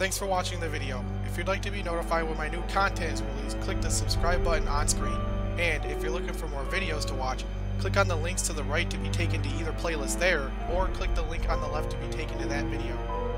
Thanks for watching the video. If you'd like to be notified when my new content is released, click the subscribe button on screen. And if you're looking for more videos to watch, click on the links to the right to be taken to either playlist there, or click the link on the left to be taken to that video.